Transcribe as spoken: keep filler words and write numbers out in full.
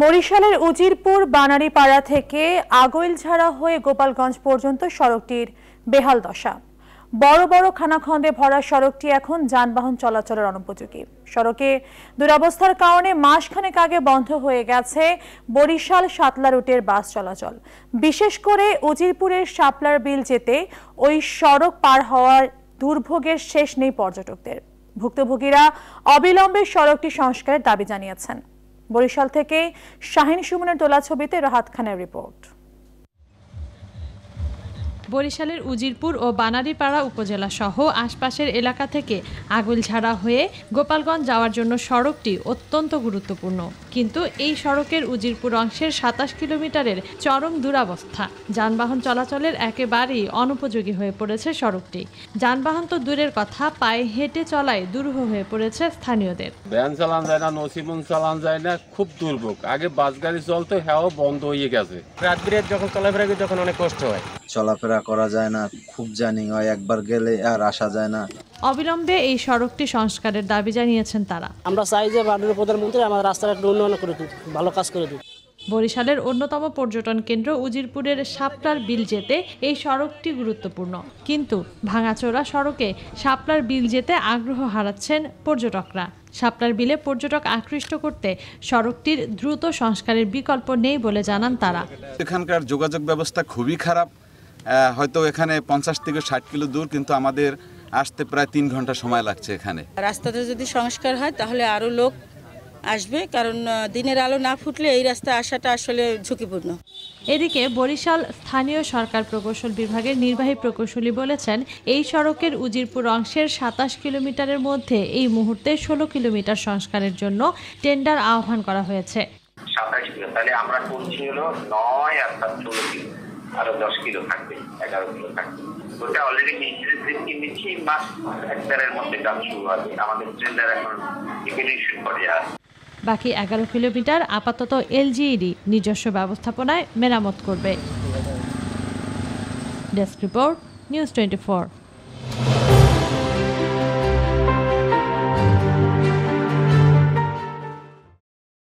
বরিশালের উজিরপুর বানারীপাড়া থেকে আগৈলঝাড়া হয়ে গোপালগঞ্জ পর্যন্ত সড়কটির বেহাল দশা। বড় বড় খানাখন্দে ভরা সড়কটি এখন যানবাহন চলাচলের অনুপযোগী। সড়কে দুরবস্থার কারণে মাসখানেক আগে বন্ধ হয়ে গেছে বরিশাল শাপলা রুটের বাস চলাচল। বিশেষ করে উজিরপুরের শাপলার বিল যেতে ওই সড়ক পার হওয়ার দুর্ভোগের শেষ নেই পর্যটকদের। ভুক্তভোগীরা অবিলম্বে সড়কটি সংস্কারের দাবি জানিয়েছেন। বরিশাল থেকে শাহিন সুমনের তোলা ছবিতে রাহাত খানের রিপোর্ট। বরিশালের উজিরপুর ও বানারীপাড়া উপজেলা সহ আশপাশের এলাকা থেকে আগৈলঝাড়া হয়ে গোপালগঞ্জ যাওয়ার জন্য সড়কটি অত্যন্ত গুরুত্বপূর্ণ, কিন্তু এই সড়কের উজিরপুর অংশের সাতাশ কিলোমিটারের চরম দুরবস্থা। যানবাহন চলাচলের একেবারেই অনুপযোগী হয়ে পড়েছে সড়কটি। যানবাহন তো দূরের কথা, পায়ে হেঁটে চলায় দুরূহ হয়ে পড়েছে স্থানীয়দের। ভ্যান চালান যায় না, নসিবন চালান যায় না, খুব দুর্ভোগ। আগে বাস গাড়ি চলতো, হ্যাঁ বন্ধ হয়ে গেছে। রাত বিরাত যখন চলাফেরা করি তখন অনেক কষ্ট হয়, চলাফেরা করা যায় না, খুব জার্নি হয়, একবার গেলে আর আসা যায় না। অবিলম্বে এই সড়কটি সংস্কারের দাবি জানিয়েছেন তারা। আমরা চাই যে মাননীয় প্রধানমন্ত্রী আমাদের রাস্তাটা উন্নয়ন করে দিক, ভালো কাজ করে দিক। বরিশালের অন্যতম পর্যটন কেন্দ্র উজিরপুরের শাপলার বিল যেতে এই সড়কটি গুরুত্বপূর্ণ, কিন্তু ভাঙাচোরা সড়কে শাপলার বিল যেতে আগ্রহ হারাচ্ছেন পর্যটকরা। শাপলার বিলে পর্যটক আকৃষ্ট করতে সড়কটির দ্রুত সংস্কারের বিকল্প নেই বলে জানান তারা। এখানকার যোগাযোগ ব্যবস্থা খুবই খারাপ। হয়তো এখানে পঞ্চাশ থেকে ষাট কিলো দূর, কিন্তু আমাদের আসতে প্রায় তিন ঘন্টা সময় লাগছে। এখানে রাস্তাতে যদি সংস্কার হয় তাহলে আরো লোক আসবে, কারণ দিনের আলো না ফুটলে এই রাস্তায় আসাটা আসলে ঝুঁকিপূর্ণ। এদিকে বরিশাল স্থানীয় সরকার প্রকৌশল বিভাগের নির্বাহী প্রকৌশলী বলেছেন, এই সড়কের উজিরপুর অংশের সাতাশ কিলোমিটারের মধ্যে এই মুহূর্তে ষোলো কিলোমিটার সংস্কারের জন্য টেন্ডার আহ্বান করা হয়েছে। আরো দশ কিলো থাকবে, এগারো কিলো থাকবে, ওটা অলরেডি মিস্ত্রি দিচ্ছি। মাস একটারের মধ্যে কাজ শুরু হবে, আমাদের টেন্ডার এখন ইভ্যালুয়েশন করে আর বাকি এগারো কিলোমিটার আপাতত এলজিইডি নিজস্ব ব্যবস্থাপনায় মেরামত করবে। Desk report, news twenty four.